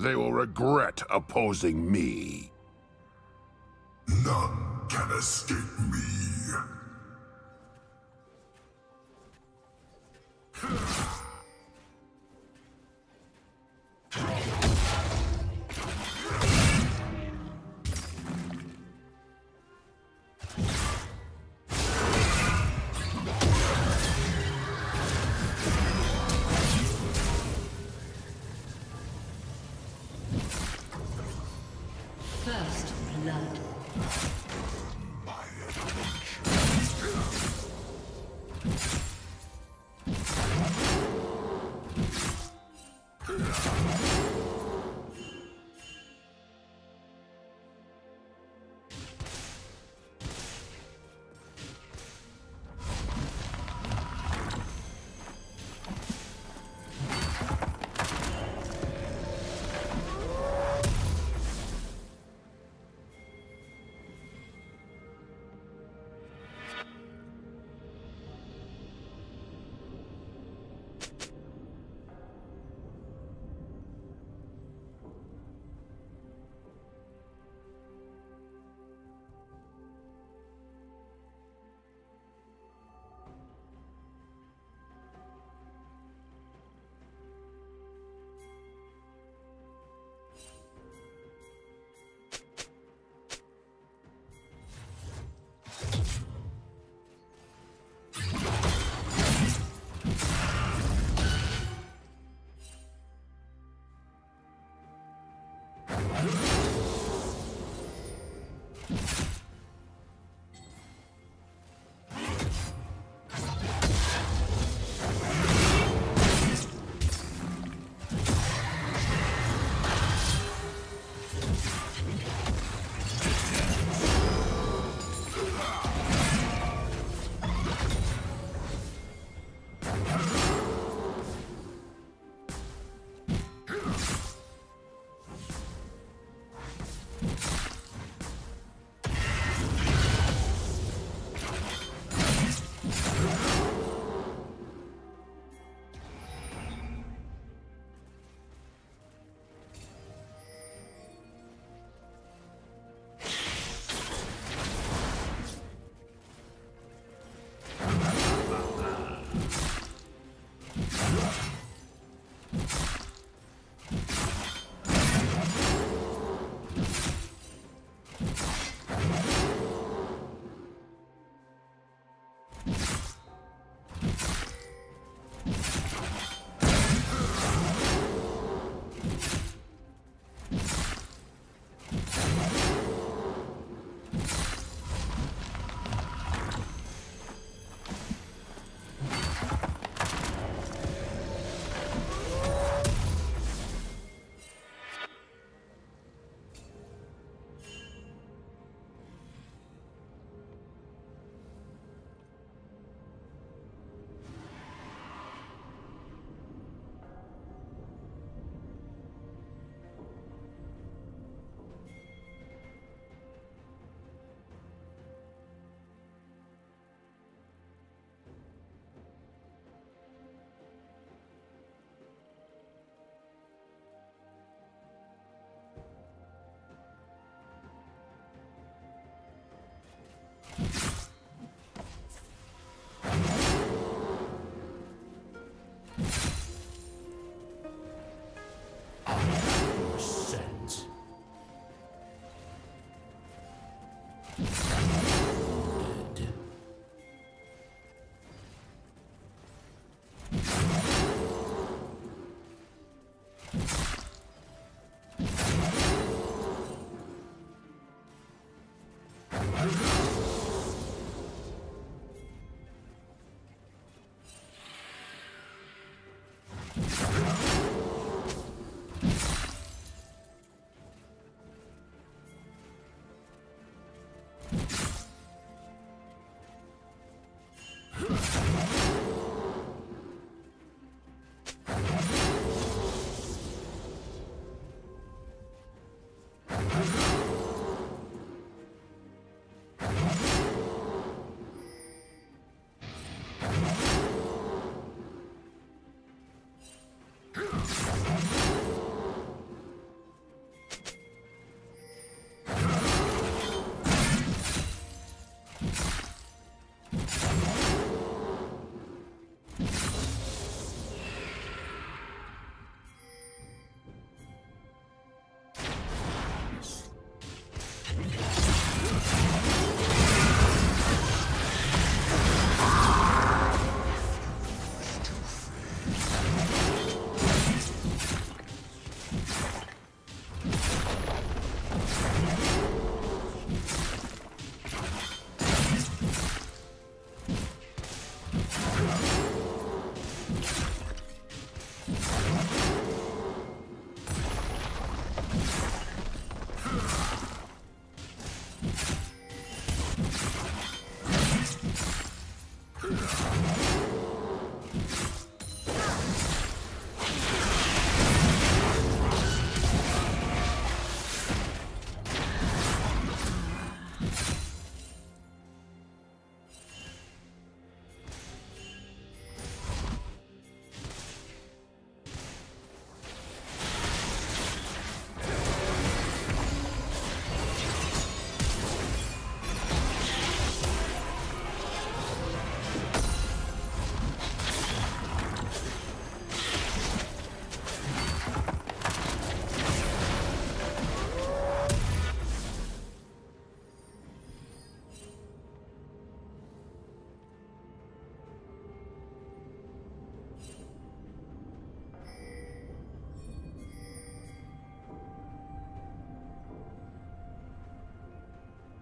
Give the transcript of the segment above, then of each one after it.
They will regret opposing me. None can escape me.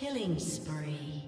Killing spree.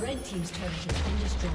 Red team's turret has been destroyed.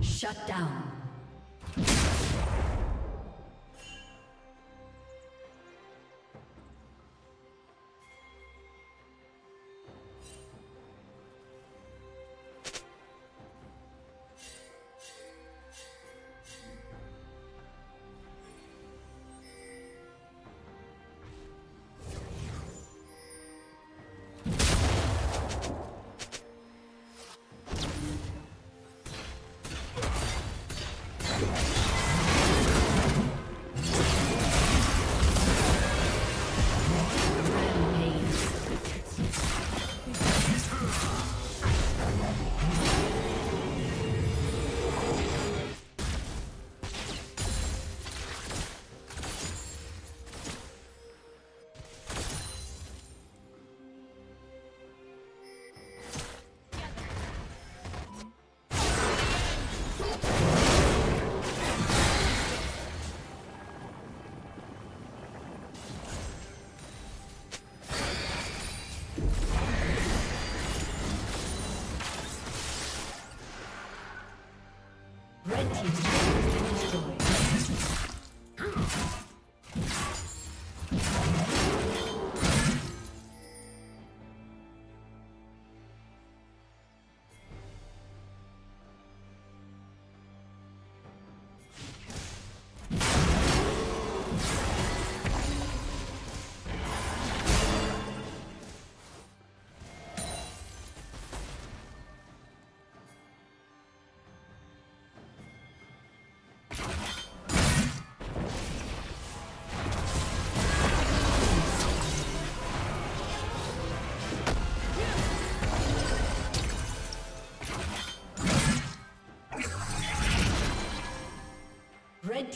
Shut down.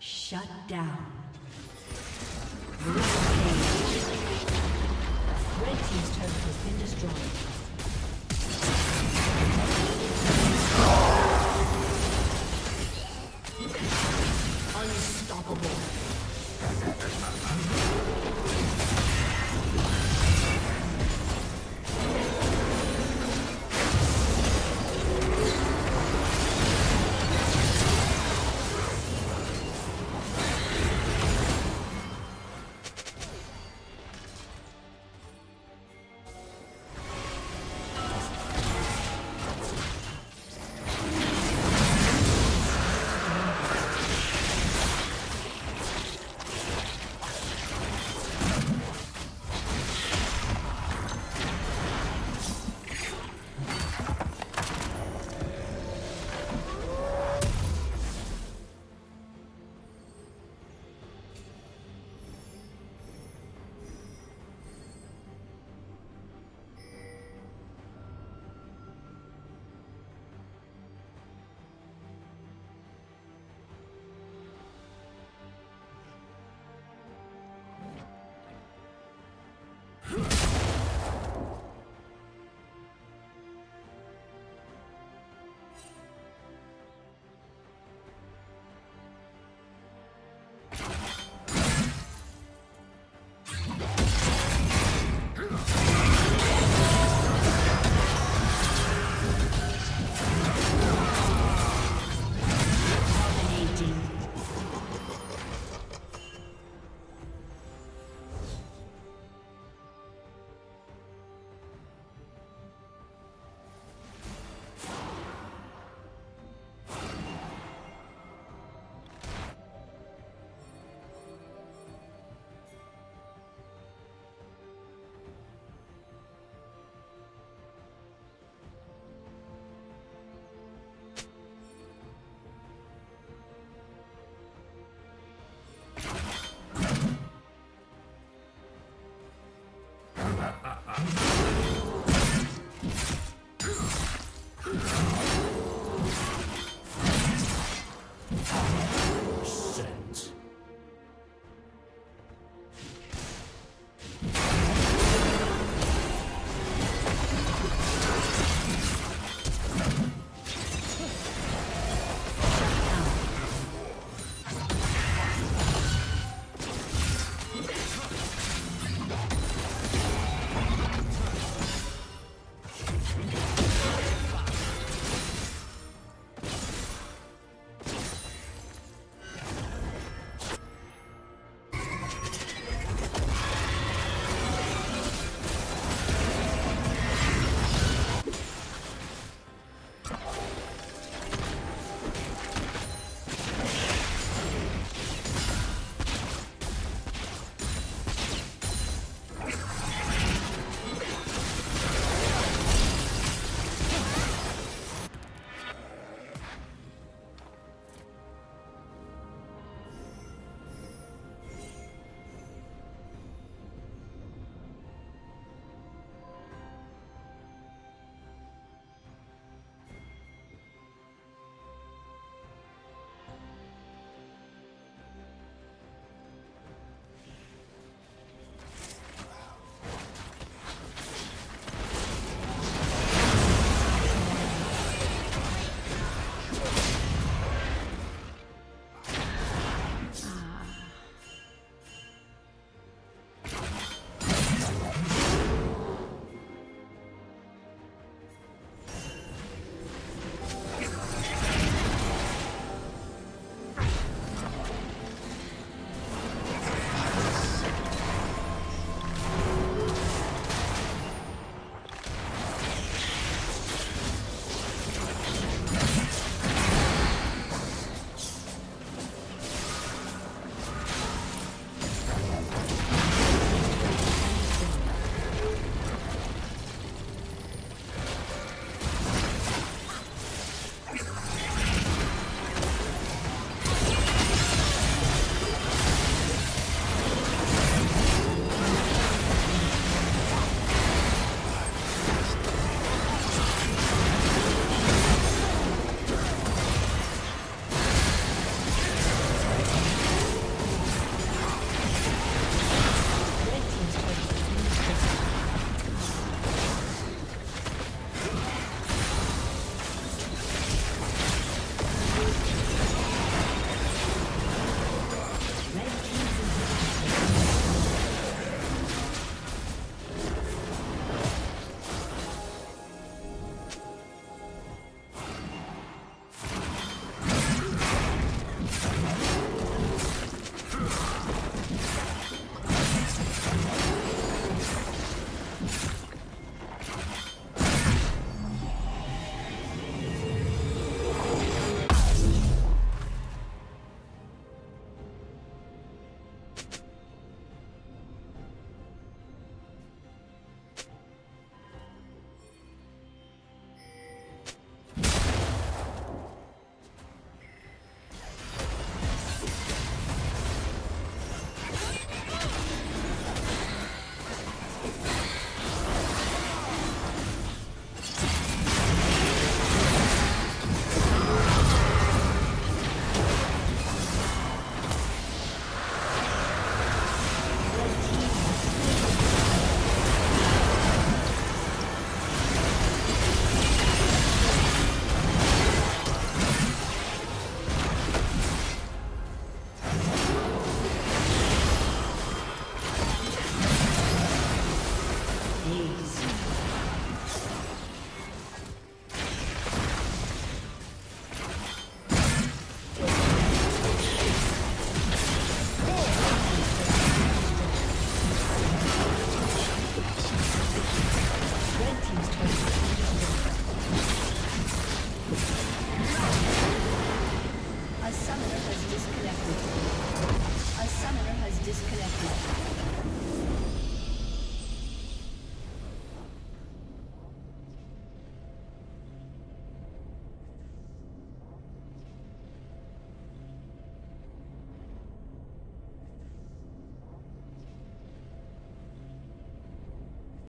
Shut down. Red team's turret has been destroyed. Unstoppable.